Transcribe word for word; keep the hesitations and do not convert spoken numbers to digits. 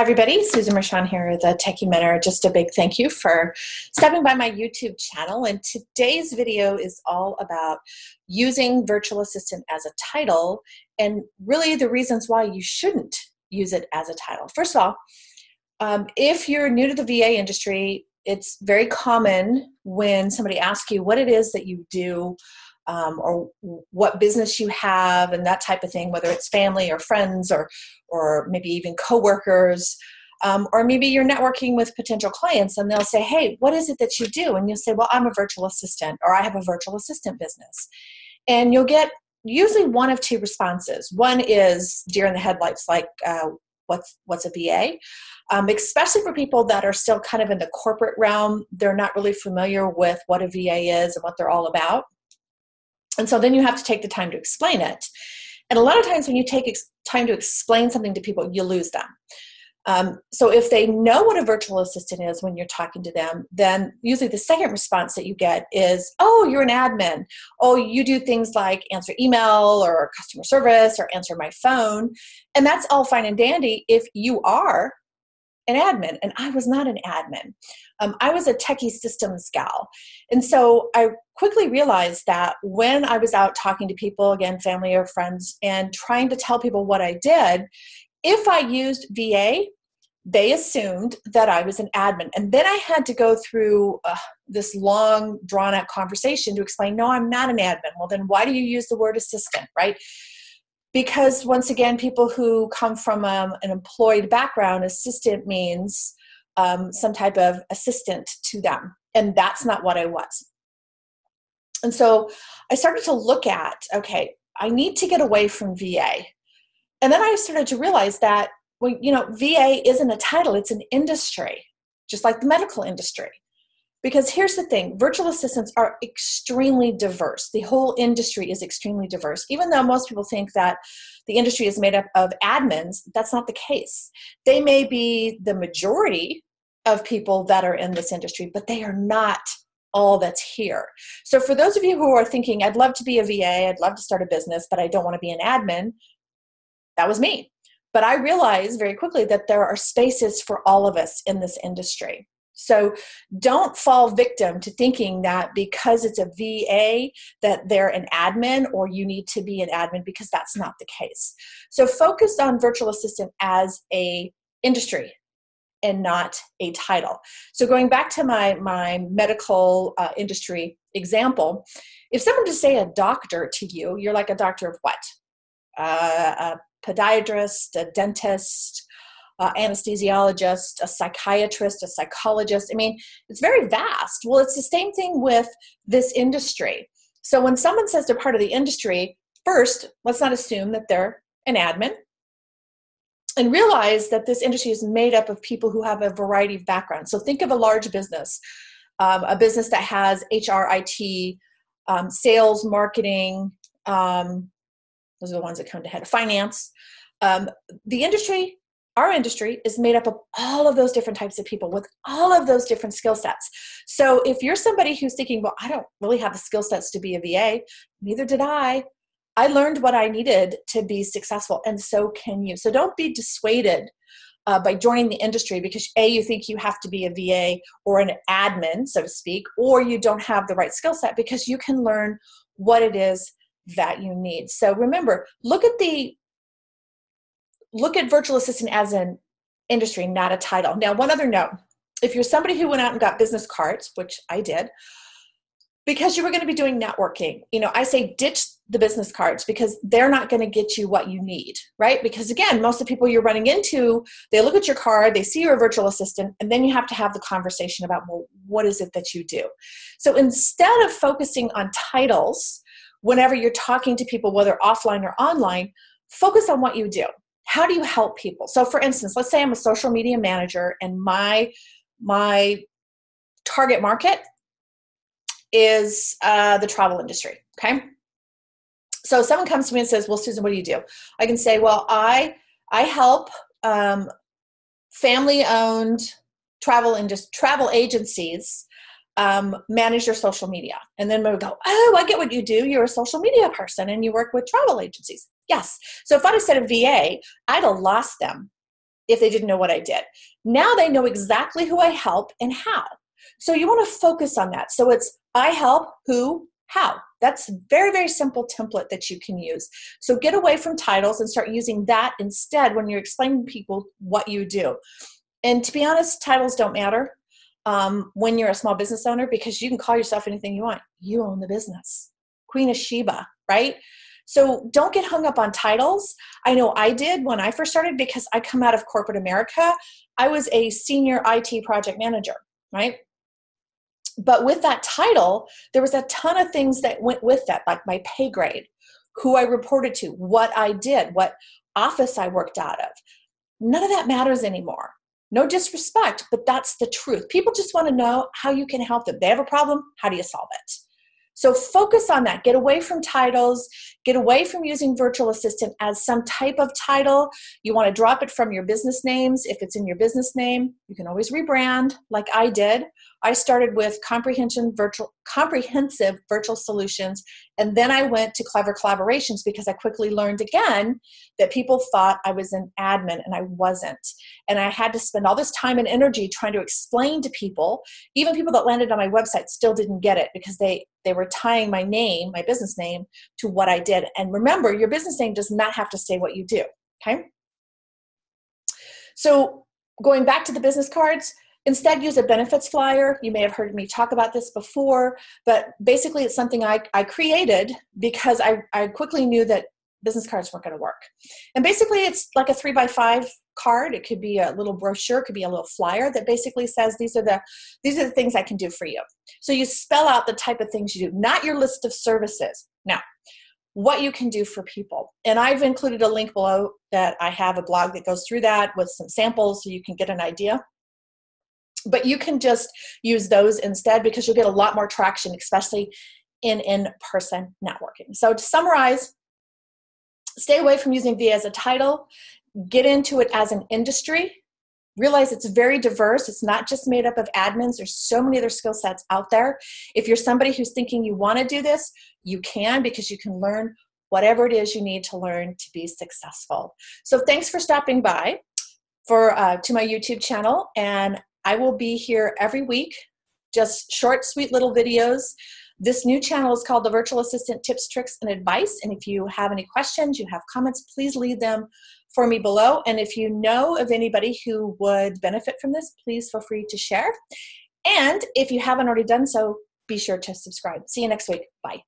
Hi, everybody. Susan Mershon here, the Techie Mentor. Just a big thank you for stopping by my YouTube channel. And today's video is all about using Virtual Assistant as a title and really the reasons why you shouldn't use it as a title. First of all, um, if you're new to the V A industry, it's very common when somebody asks you what it is that you do Um, or what business you have and that type of thing, whether it's family or friends or, or maybe even coworkers, um, or maybe you're networking with potential clients and they'll say, hey, what is it that you do? And you'll say, well, I'm a virtual assistant, or I have a virtual assistant business. And you'll get usually one of two responses. One is deer in the headlights, like uh, what's, what's a V A? Um, especially for people that are still kind of in the corporate realm, they're not really familiar with what a V A is and what they're all about. And so then you have to take the time to explain it. And a lot of times when you take ex time to explain something to people, you lose them. Um, so if they know what a virtual assistant is when you're talking to them, then usually the second response that you get is, oh, you're an admin. Oh, you do things like answer email or customer service or answer my phone. And that's all fine and dandy if you are an admin, and I was not an admin. Um, I was a techie systems gal. And so I quickly realized that when I was out talking to people, again, family or friends, and trying to tell people what I did, if I used V A, they assumed that I was an admin. And then I had to go through uh, this long, drawn-out conversation to explain, no, I'm not an admin. Well, then why do you use the word assistant, right? Because once again, people who come from um, an employed background, assistant means um, some type of assistant to them. And that's not what I was. And so I started to look at, okay, I need to get away from V A. And then I started to realize that, well, you know, V A isn't a title, it's an industry, just like the medical industry. Because here's the thing, virtual assistants are extremely diverse. The whole industry is extremely diverse. Even though most people think that the industry is made up of admins, that's not the case. They may be the majority of people that are in this industry, but they are not all that's here. So for those of you who are thinking, I'd love to be a V A, I'd love to start a business, but I don't want to be an admin, that was me. But I realized very quickly that there are spaces for all of us in this industry. So don't fall victim to thinking that because it's a V A that they're an admin or you need to be an admin, because that's not the case. So focus on virtual assistant as a industry and not a title. So going back to my, my medical uh, industry example, if someone to say a doctor to you, you're like a doctor of what? Uh, a podiatrist, a dentist, Uh, anesthesiologist, a psychiatrist, a psychologist. I mean, it's very vast. Well, it's the same thing with this industry. So when someone says they're part of the industry, first, let's not assume that they're an admin, and realize that this industry is made up of people who have a variety of backgrounds. So think of a large business, um, a business that has H R, I T, um, sales, marketing, um, those are the ones that come to head, finance. Um, the industry Our industry is made up of all of those different types of people with all of those different skill sets. So if you're somebody who's thinking, well, I don't really have the skill sets to be a V A, neither did I. I learned what I needed to be successful, and so can you. So don't be dissuaded uh, by joining the industry because A, you think you have to be a V A or an admin, so to speak, or you don't have the right skill set, because you can learn what it is that you need. So remember, look at the Look at virtual assistant as an industry, not a title. Now, one other note, if you're somebody who went out and got business cards, which I did, because you were going to be doing networking, you know, I say ditch the business cards because they're not going to get you what you need, right? Because again, most of the people you're running into, they look at your card, they see you're a virtual assistant, and then you have to have the conversation about, well, what is it that you do? So instead of focusing on titles, whenever you're talking to people, whether offline or online, focus on what you do. How do you help people? So for instance, let's say I'm a social media manager and my, my target market is uh, the travel industry, okay? So someone comes to me and says, well, Susan, what do you do? I can say, well, I, I help um, family-owned travel, industry, travel agencies um, manage their social media. And then we go, oh, I get what you do. You're a social media person and you work with travel agencies. Yes. So if I'd have said a V A, I'd have lost them if they didn't know what I did. Now they know exactly who I help and how. So you want to focus on that. So it's I help, who, how. That's a very, very simple template that you can use. So get away from titles and start using that instead when you're explaining to people what you do. And to be honest, titles don't matter um, when you're a small business owner, because you can call yourself anything you want. You own the business. Queen of Sheba, right? So don't get hung up on titles. I know I did when I first started, because I come out of corporate America. I was a senior I T project manager, right? But with that title, there was a ton of things that went with that, like my pay grade, who I reported to, what I did, what office I worked out of. None of that matters anymore. No disrespect, but that's the truth. People just want to know how you can help them. They have a problem, how do you solve it? So focus on that. Get away from titles. Get away from using virtual assistant as some type of title. You want to drop it from your business names. If it's in your business name, you can always rebrand like I did. I started with comprehension virtual, comprehensive virtual solutions, and then I went to Clever Collaborations, because I quickly learned again that people thought I was an admin, and I wasn't. And I had to spend all this time and energy trying to explain to people. Even people that landed on my website still didn't get it, because they, they were tying my name, my business name, to what I did. And remember, your business name does not have to say what you do, okay? So going back to the business cards, instead, use a benefits flyer. You may have heard me talk about this before, but basically it's something I, I created because I, I quickly knew that business cards weren't going to work. And basically it's like a three by five card. It could be a little brochure, it could be a little flyer that basically says, these are the, these are the things I can do for you. So you spell out the type of things you do, not your list of services. Now, what you can do for people. And I've included a link below that I have a blog that goes through that with some samples so you can get an idea. But you can just use those instead, because you'll get a lot more traction, especially in in-person networking. So to summarize, stay away from using V A as a title. Get into it as an industry. Realize it's very diverse. It's not just made up of admins. There's so many other skill sets out there. If you're somebody who's thinking you want to do this, you can, because you can learn whatever it is you need to learn to be successful. So thanks for stopping by for uh, to my YouTube channel, and I will be here every week, just short, sweet little videos. This new channel is called the Virtual Assistant Tips, Tricks, and Advice. And if you have any questions, you have comments, please leave them for me below. And if you know of anybody who would benefit from this, please feel free to share. And if you haven't already done so, be sure to subscribe. See you next week. Bye.